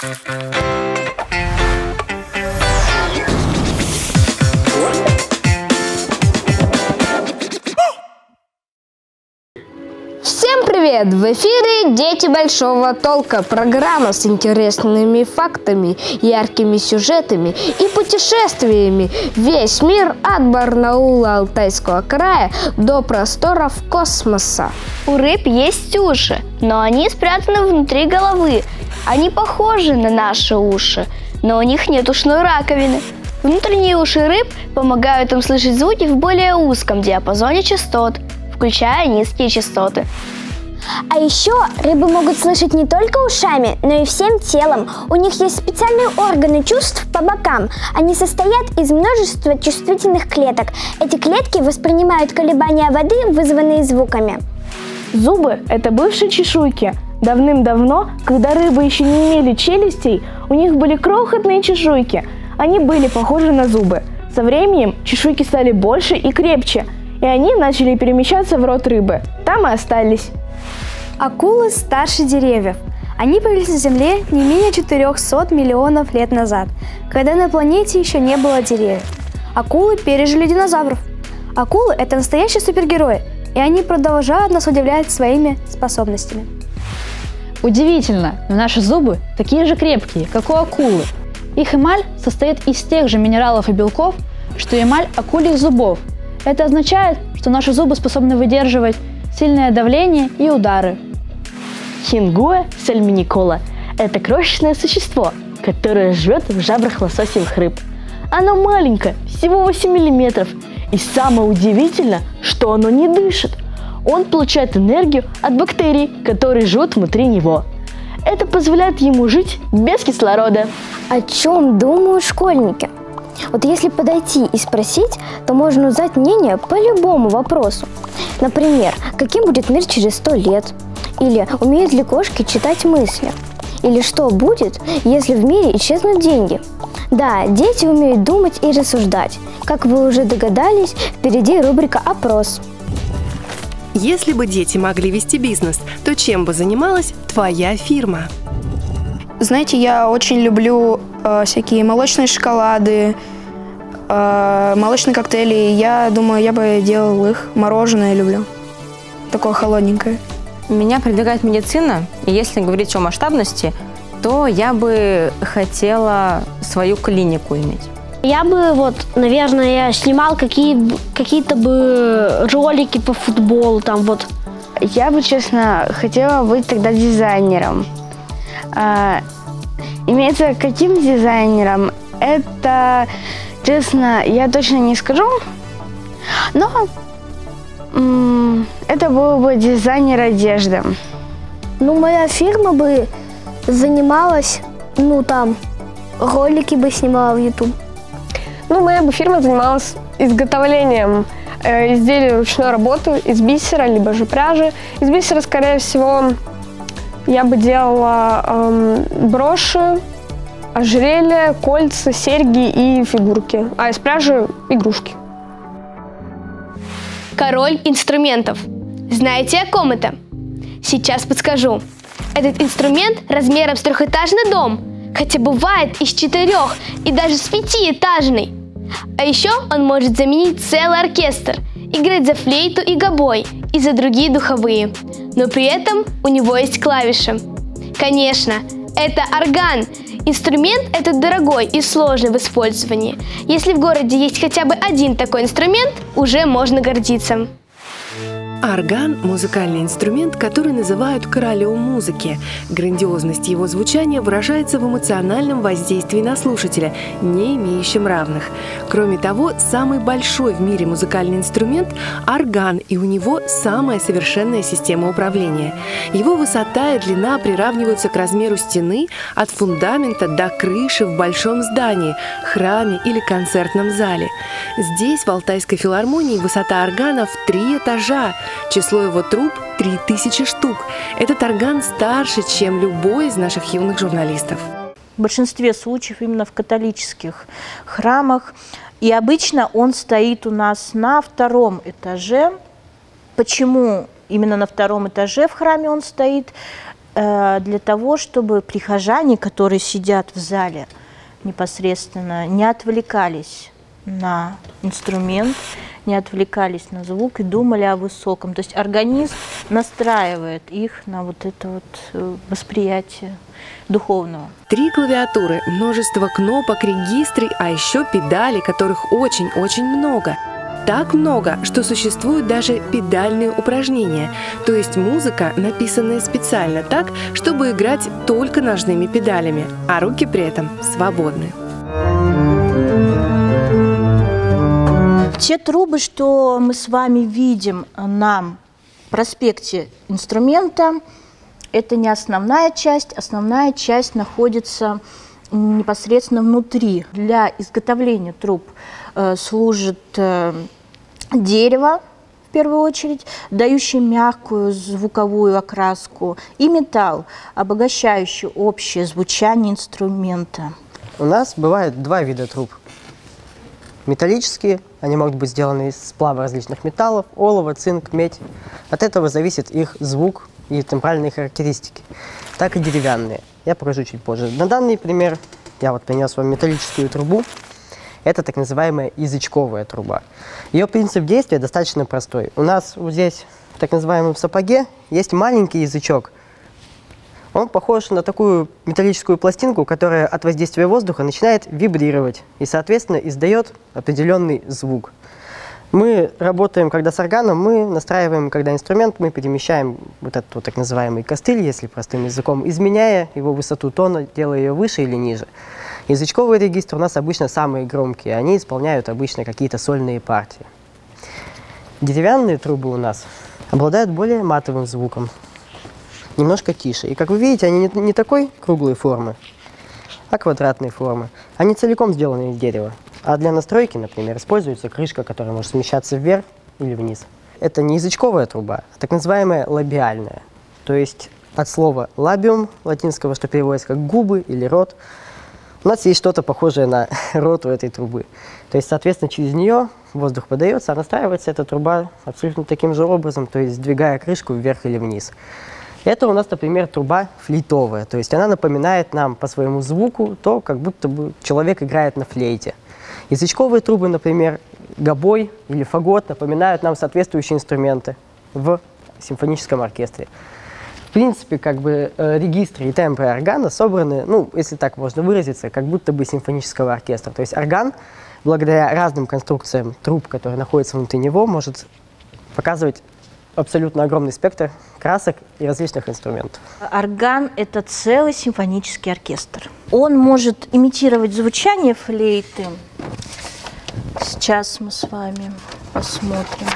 Всем привет! В эфире «Дети Большого Толка» – программа с интересными фактами, яркими сюжетами и путешествиями. Весь мир от Барнаула Алтайского края до просторов космоса. У рыб есть уши, но они спрятаны внутри головы. Они похожи на наши уши, но у них нет ушной раковины. Внутренние уши рыб помогают им слышать звуки в более узком диапазоне частот, включая низкие частоты. А еще рыбы могут слышать не только ушами, но и всем телом. У них есть специальные органы чувств по бокам. Они состоят из множества чувствительных клеток. Эти клетки воспринимают колебания воды, вызванные звуками. Зубы – это бывшие чешуйки. Давным-давно, когда рыбы еще не имели челюстей, у них были крохотные чешуйки. Они были похожи на зубы. Со временем чешуйки стали больше и крепче, и они начали перемещаться в рот рыбы. Там и остались. Акулы старше деревьев. Они появились на Земле не менее 400 миллионов лет назад, когда на планете еще не было деревьев. Акулы пережили динозавров. Акулы – это настоящие супергерои, и они продолжают нас удивлять своими способностями. Удивительно, но наши зубы такие же крепкие, как у акулы. Их эмаль состоит из тех же минералов и белков, что эмаль акульих зубов. Это означает, что наши зубы способны выдерживать сильное давление и удары. Хингуа сальминикола – это крошечное существо, которое живет в жабрах лососевых рыб. Оно маленькое, всего 8 мм, и самое удивительное, что оно не дышит. Он получает энергию от бактерий, которые живут внутри него. Это позволяет ему жить без кислорода. О чем думают школьники? Вот если подойти и спросить, то можно узнать мнение по любому вопросу. Например, каким будет мир через 100 лет? Или умеют ли кошки читать мысли? Или что будет, если в мире исчезнут деньги? Да, дети умеют думать и рассуждать. Как вы уже догадались, впереди рубрика «Опрос». Если бы дети могли вести бизнес, то чем бы занималась твоя фирма? Знаете, я очень люблю всякие молочные шоколады, молочные коктейли. Я думаю, я бы делал их. Мороженое люблю. Такое холодненькое. Меня привлекает медицина. И если говорить о масштабности, то я бы хотела свою клинику иметь. Я бы, наверное, снимал какие-то бы ролики по футболу. Я бы, честно, хотела быть тогда дизайнером. Имеется каким дизайнером? Это, честно, я точно не скажу, но это был бы дизайнер одежды. Моя фирма бы занималась, ролики бы снимала в YouTube. Моя бы фирма занималась изготовлением изделий ручной работы из бисера, либо же пряжи. Из бисера, скорее всего, я бы делала броши, ожерелья, кольца, серьги и фигурки. А из пряжи – игрушки. Король инструментов. Знаете, о ком это? Сейчас подскажу. Этот инструмент размером с трехэтажный дом, хотя бывает и с 4, и даже с 5-этажный. А еще он может заменить целый оркестр, играть за флейту и гобой, и за другие духовые. Но при этом у него есть клавиши. Конечно, это орган. Инструмент этот дорогой и сложный в использовании. Если в городе есть хотя бы один такой инструмент, уже можно гордиться. Орган – музыкальный инструмент, который называют королем музыки. Грандиозность его звучания выражается в эмоциональном воздействии на слушателя, не имеющем равных. Кроме того, самый большой в мире музыкальный инструмент – орган, и у него самая совершенная система управления. Его высота и длина приравниваются к размеру стены от фундамента до крыши в большом здании, храме или концертном зале. Здесь, в Алтайской филармонии, высота органа в 3 этажа. Число его труб – 3000 штук. Этот орган старше, чем любой из наших юных журналистов. В большинстве случаев именно в католических храмах. И обычно он стоит у нас на 2-м этаже. Почему именно на 2-м этаже в храме он стоит? для того, чтобы прихожане, которые сидят в зале непосредственно, не отвлекались на инструмент, не отвлекались на звук и думали о высоком. То есть организм настраивает их на вот это вот восприятие духовного. 3 клавиатуры, множество кнопок, регистры, а еще педали, которых очень-очень много. Так много, что существуют даже педальные упражнения, то есть музыка, написанная специально так, чтобы играть только ножными педалями, а руки при этом свободны. Те трубы, что мы с вами видим на проспекте инструмента, это не основная часть. Основная часть находится непосредственно внутри. Для изготовления труб служит дерево, в первую очередь, дающий мягкую звуковую окраску, и металл, обогащающий общее звучание инструмента. У нас бывает два вида труб. Металлические, они могут быть сделаны из сплава различных металлов, олова, цинк, медь. От этого зависит их звук и тембральные характеристики. Так и деревянные. Я покажу чуть позже. На данный пример я вот принес вам металлическую трубу. Это так называемая язычковая труба. Ее принцип действия достаточно простой. У нас вот здесь, в так называемом сапоге, есть маленький язычок. Он похож на такую металлическую пластинку, которая от воздействия воздуха начинает вибрировать и, соответственно, издает определенный звук. Мы работаем, когда с органом, мы настраиваем, когда инструмент, мы перемещаем вот этот вот так называемый костыль, если простым языком, изменяя его высоту тона, делая ее выше или ниже. Язычковые регистры у нас обычно самые громкие, они исполняют обычно какие-то сольные партии. Деревянные трубы у нас обладают более матовым звуком, немножко тише. И, как вы видите, они не такой круглой формы, а квадратной формы. Они целиком сделаны из дерева. А для настройки, например, используется крышка, которая может смещаться вверх или вниз. Это не язычковая труба, а так называемая лабиальная. То есть от слова «лабиум» латинского, что переводится как «губы» или «рот», у нас есть что-то похожее на рот у этой трубы. То есть, соответственно, через нее воздух подается, а настраивается эта труба абсолютно таким же образом, то есть сдвигая крышку вверх или вниз. Это у нас, например, труба флейтовая, то есть она напоминает нам по своему звуку то, как будто бы человек играет на флейте. Язычковые трубы, например, гобой или фагот, напоминают нам соответствующие инструменты в симфоническом оркестре. В принципе, как бы регистры и тембры органа собраны, ну, если так можно выразиться, как будто бы симфонического оркестра. То есть орган, благодаря разным конструкциям труб, которые находятся внутри него, может показывать абсолютно огромный спектр красок и различных инструментов. Орган – это целый симфонический оркестр. Он может имитировать звучание флейты. Сейчас мы с вами посмотрим.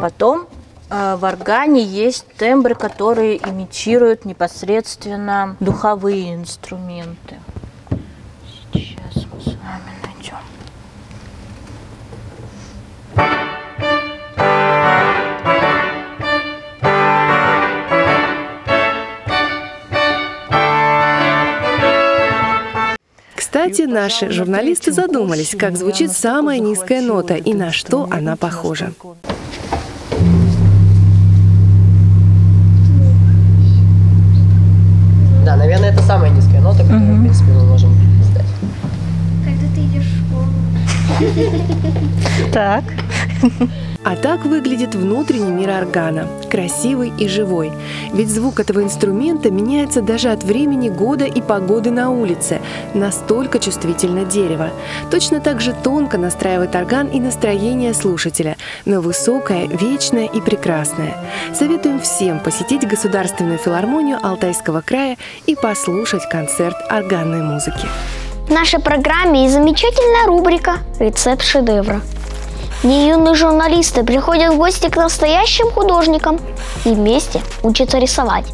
Потом в органе есть тембры, которые имитируют непосредственно духовые инструменты. Сейчас мы с вами найдем. Кстати, наши журналисты задумались, как звучит самая низкая нота и на что она похожа. Да, наверное, это самая низкая нота, которую, в принципе, мы можем сдать. Когда ты идешь в школу. Так. А так выглядит внутренний мир органа. Красивый и живой. Ведь звук этого инструмента меняется даже от времени года и погоды на улице. Настолько чувствительно дерево. Точно так же тонко настраивает орган и настроение слушателя. Но высокое, вечное и прекрасное. Советуем всем посетить Государственную филармонию Алтайского края и послушать концерт органной музыки. В нашей программе есть замечательная рубрика «Рецепт шедевра». Не юные журналисты приходят в гости к настоящим художникам и вместе учатся рисовать.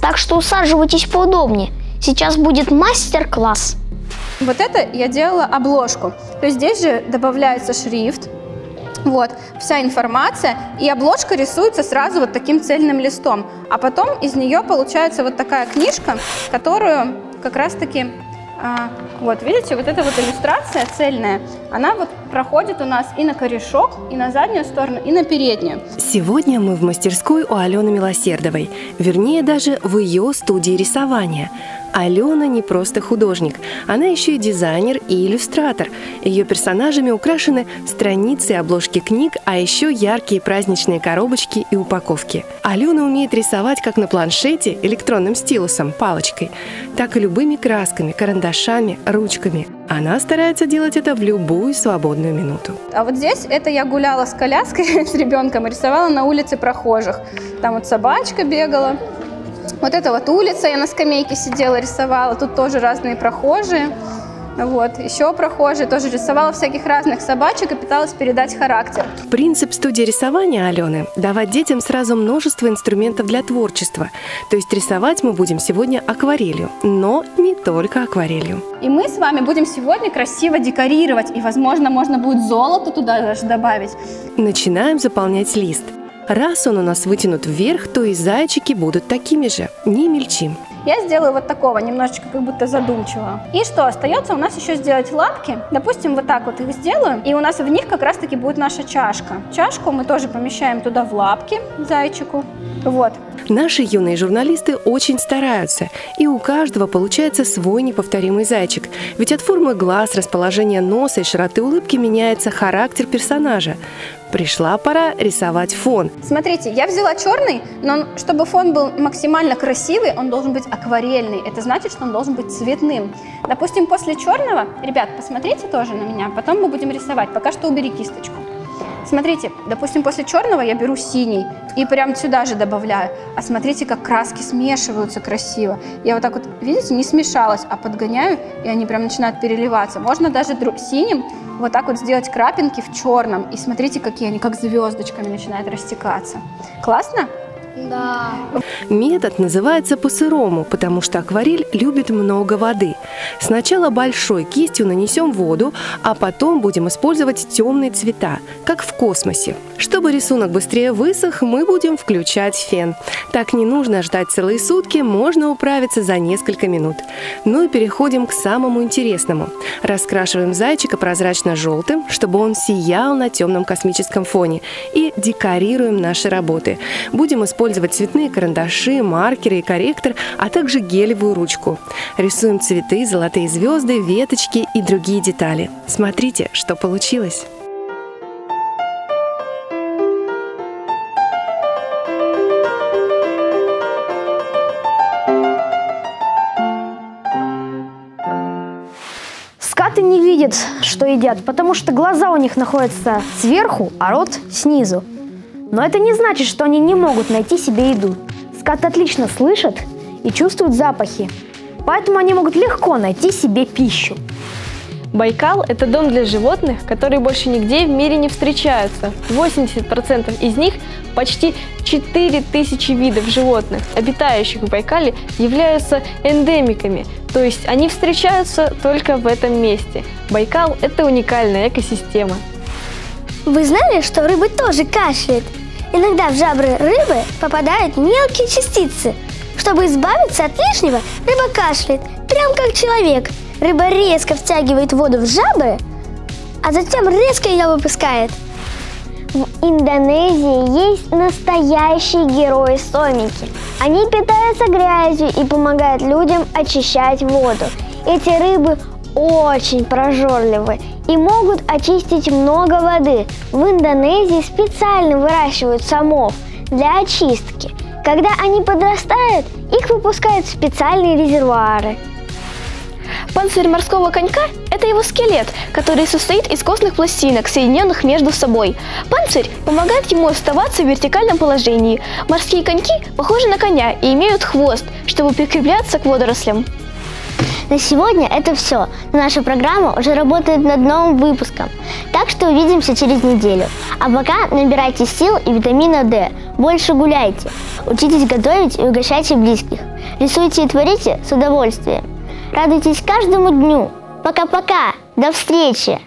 Так что усаживайтесь поудобнее. Сейчас будет мастер-класс. Вот это я делала обложку. То есть здесь же добавляется шрифт, Вот, вся информация, и обложка рисуется сразу вот таким цельным листом, а потом из нее получается вот такая книжка, которую как раз-таки, вот видите, вот эта вот иллюстрация цельная, она вот проходит у нас и на корешок, и на заднюю сторону, и на переднюю. Сегодня мы в мастерской у Алены Милосердовой, вернее даже в ее студии рисования. Алена не просто художник, она еще и дизайнер и иллюстратор. Ее персонажами украшены страницы и обложки книг, а еще яркие праздничные коробочки и упаковки. Алена умеет рисовать как на планшете, электронным стилусом, палочкой, так и любыми красками, карандашами, ручками. Она старается делать это в любую свободную минуту. А вот здесь это я гуляла с коляской, с ребенком, рисовала на улице прохожих. Там вот собачка бегала. Вот это вот улица, я на скамейке сидела, рисовала, тут тоже разные прохожие, вот, еще прохожие, тоже рисовала всяких разных собачек и пыталась передать характер. Принцип студии рисования Алены – давать детям сразу множество инструментов для творчества, то есть рисовать мы будем сегодня акварелью, но не только акварелью. И мы с вами будем сегодня красиво декорировать, и, возможно, можно будет золото туда даже добавить. Начинаем заполнять лист. Раз он у нас вытянут вверх, то и зайчики будут такими же, не мельчим. Я сделаю вот такого, немножечко как будто задумчивого. И что, остается у нас еще сделать лапки. Допустим, вот так вот их сделаем, и у нас в них как раз-таки будет наша чашка. Чашку мы тоже помещаем туда в лапки, зайчику. Вот. Наши юные журналисты очень стараются, и у каждого получается свой неповторимый зайчик. Ведь от формы глаз, расположения носа и широты улыбки меняется характер персонажа. Пришла пора рисовать фон. Смотрите, я взяла черный, но чтобы фон был максимально красивый, он должен быть акварельный. Это значит, что он должен быть цветным. Допустим, после черного, ребят, посмотрите тоже на меня, потом мы будем рисовать. Пока что убери кисточку. Смотрите, допустим, после черного я беру синий и прям сюда же добавляю. А смотрите, как краски смешиваются красиво. Я вот так вот, видите, не смешалась, а подгоняю, и они прям начинают переливаться. Можно даже синим вот так вот сделать крапинки в черном. И смотрите, какие они, как звездочками начинают растекаться. Классно? Да. Метод называется по-сырому, потому что акварель любит много воды. Сначала большой кистью нанесем воду, а потом будем использовать темные цвета, как в космосе. Чтобы рисунок быстрее высох, мы будем включать фен. Так не нужно ждать целые сутки, можно управиться за несколько минут. Ну и переходим к самому интересному. Раскрашиваем зайчика прозрачно-желтым, чтобы он сиял на темном космическом фоне. И декорируем наши работы. Будем использовать цветные карандаши, маркеры и корректор, а также гелевую ручку. Рисуем цветы, золотые звезды, веточки и другие детали. Смотрите, что получилось! Скаты не видят, что едят, потому что глаза у них находятся сверху, а рот снизу. Но это не значит, что они не могут найти себе еду. Скаты отлично слышат и чувствуют запахи, поэтому они могут легко найти себе пищу. Байкал – это дом для животных, которые больше нигде в мире не встречаются. 80% из них, почти 4000 видов животных, обитающих в Байкале, являются эндемиками, то есть они встречаются только в этом месте. Байкал – это уникальная экосистема. Вы знали, что рыбы тоже кашляют? Иногда в жабры рыбы попадают мелкие частицы. Чтобы избавиться от лишнего, рыба кашляет, прям как человек. Рыба резко втягивает воду в жабры, а затем резко ее выпускает. В Индонезии есть настоящие герои-сомики. Они питаются грязью и помогают людям очищать воду. Эти рыбы очень прожорливы и могут очистить много воды. В Индонезии специально выращивают сомов для очистки. Когда они подрастают, их выпускают в специальные резервуары. Панцирь морского конька – это его скелет, который состоит из костных пластинок, соединенных между собой. Панцирь помогает ему оставаться в вертикальном положении. Морские коньки похожи на коня и имеют хвост, чтобы прикрепляться к водорослям. На сегодня это все. Наша программа уже работает над новым выпуском. Так что увидимся через неделю. А пока набирайте сил и витамина D. Больше гуляйте. Учитесь готовить и угощайте близких. Рисуйте и творите с удовольствием. Радуйтесь каждому дню. Пока-пока. До встречи.